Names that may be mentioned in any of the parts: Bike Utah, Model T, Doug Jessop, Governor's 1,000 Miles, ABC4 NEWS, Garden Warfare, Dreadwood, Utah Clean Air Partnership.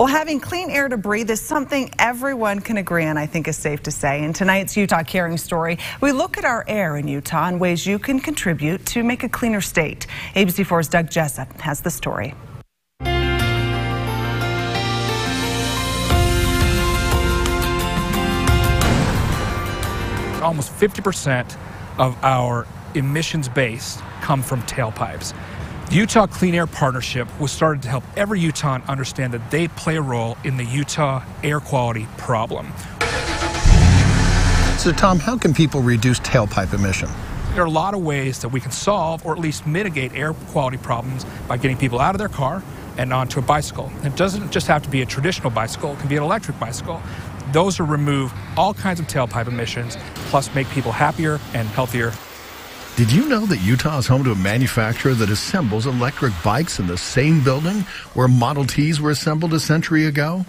Well, having clean air to breathe is something everyone can agree on, I think is safe to say. In tonight's Utah Caring Story, we look at our air in Utah and ways you can contribute to make a cleaner state. ABC4's Doug Jessop has the story. Almost 50% of our emissions base come from tailpipes. The Utah Clean Air Partnership was started to help every Utahn understand that they play a role in the Utah air quality problem. So Tom, how can people reduce tailpipe emission? There are a lot of ways that we can solve or at least mitigate air quality problems by getting people out of their car and onto a bicycle. It doesn't just have to be a traditional bicycle, it can be an electric bicycle. Those will remove all kinds of tailpipe emissions, plus make people happier and healthier. Did you know that Utah is home to a manufacturer that assembles electric bikes in the same building where Model Ts were assembled a century ago?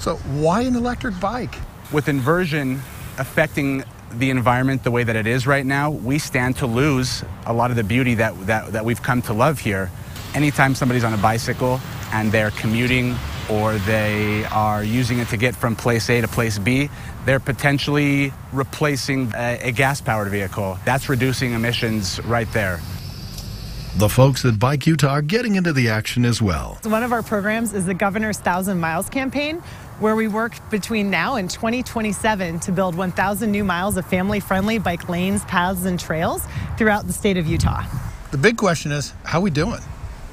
So why an electric bike? With inversion affecting the environment the way that it is right now, we stand to lose a lot of the beauty that we've come to love here. Anytime somebody's on a bicycle and they're commuting, or they are using it to get from place A to place B, they're potentially replacing a gas-powered vehicle. That's reducing emissions right there. The folks at Bike Utah are getting into the action as well. One of our programs is the Governor's 1,000 Miles campaign, where we work between now and 2027 to build 1,000 new miles of family-friendly bike lanes, paths, and trails throughout the state of Utah. The big question is, how are we doing?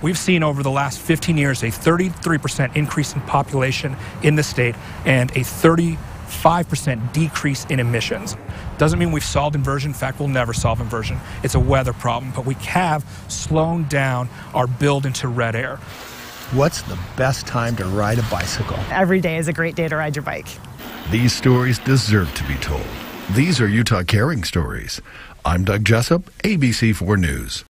We've seen over the last 15 years a 33% increase in population in the state and a 35% decrease in emissions. Doesn't mean we've solved inversion. In fact, we'll never solve inversion. It's a weather problem, but we have slowed down our build into red air. What's the best time to ride a bicycle? Every day is a great day to ride your bike. These stories deserve to be told. These are Utah Caring Stories. I'm Doug Jessop, ABC4 News.